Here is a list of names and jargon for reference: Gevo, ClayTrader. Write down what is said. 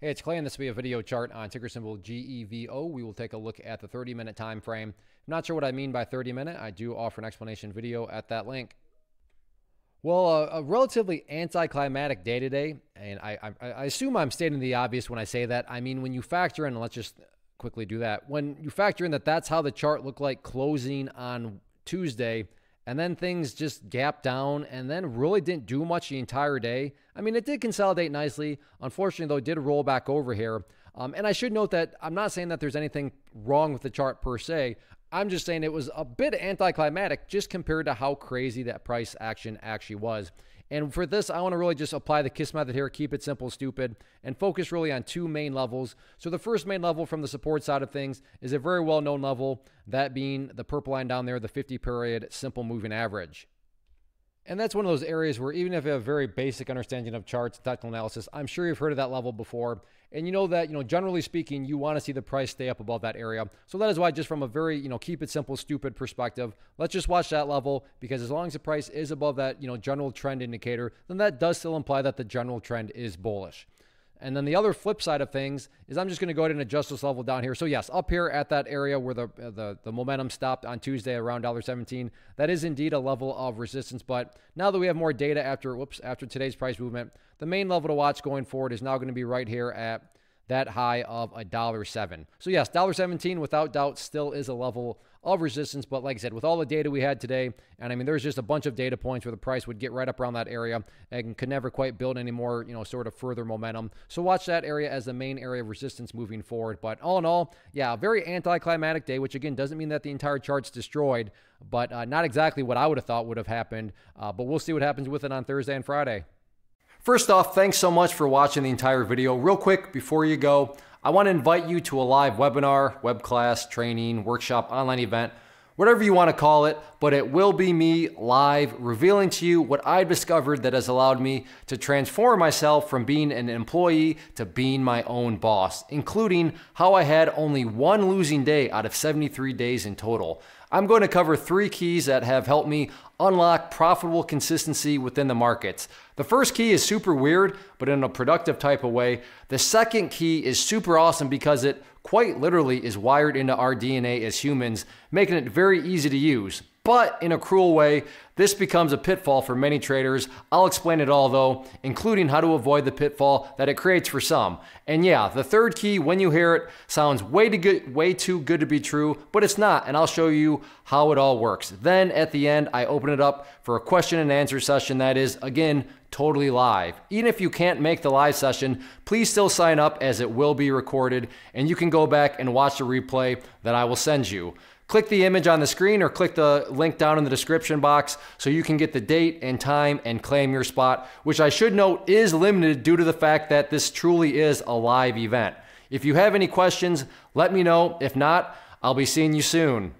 Hey, it's Clay, and this will be a video chart on ticker symbol GEVO. We will take a look at the 30-minute time frame. I'm not sure what I mean by 30-minute. I do offer an explanation video at that link. Well, a relatively anticlimactic day today, and I assume I'm stating the obvious when I say that. I mean, when you factor in, let's just quickly do that. When you factor in that that's how the chart looked like closing on Tuesday, and then things just gapped down and then really didn't do much the entire day. I mean, it did consolidate nicely. Unfortunately, though, it did roll back over here. And I should note that I'm not saying that there's anything wrong with the chart per se. I'm just saying it was a bit anticlimactic just compared to how crazy that price action actually was. And for this, I want to really just apply the KISS method here, keep it simple, stupid, and focus really on two main levels. So the first main level from the support side of things is a very well-known level, that being the purple line down there, the 50-period simple moving average. And that's one of those areas where even if you have a very basic understanding of charts, technical analysis, I'm sure you've heard of that level before. And you know that, generally speaking, you want to see the price stay up above that area. So that is why just from a very, keep it simple, stupid perspective, let's just watch that level, because as long as the price is above that, general trend indicator, then that does still imply that the general trend is bullish. And then the other flip side of things is I'm just going to go ahead and adjust this level down here. So yes, up here at that area where the momentum stopped on Tuesday around $1.17, that is indeed a level of resistance. But now that we have more data after today's price movement, the main level to watch going forward is now going to be right here at that high of $1.07. So yes, $1.17 without doubt still is a level of resistance. But like I said, with all the data we had today, and I mean, there's just a bunch of data points where the price would get right up around that area and could never quite build any more, sort of further momentum. So watch that area as the main area of resistance moving forward. But all in all, yeah, a very anticlimactic day, which again, doesn't mean that the entire chart's destroyed, but not exactly what I would have thought would have happened. But we'll see what happens with it on Thursday and Friday. First off, thanks so much for watching the entire video. Real quick, before you go, I want to invite you to a live webinar, web class, training, workshop, online event, whatever you want to call it, but it will be me live revealing to you what I discovered that has allowed me to transform myself from being an employee to being my own boss, including how I had only one losing day out of 73 days in total. I'm going to cover 3 keys that have helped me unlock profitable consistency within the markets. The first key is super weird, but in a productive type of way. The second key is super awesome because it quite literally is wired into our DNA as humans, making it very easy to use. But in a cruel way, this becomes a pitfall for many traders. I'll explain it all though, including how to avoid the pitfall that it creates for some. And yeah, the third key, when you hear it, sounds way too good to be true, but it's not, and I'll show you how it all works. Then at the end, I open it up for a question and answer session that is, again, totally live. Even if you can't make the live session, please still sign up as it will be recorded, and you can go back and watch the replay that I will send you. Click the image on the screen or click the link down in the description box so you can get the date and time and claim your spot, which I should note is limited due to the fact that this truly is a live event. If you have any questions, let me know. If not, I'll be seeing you soon.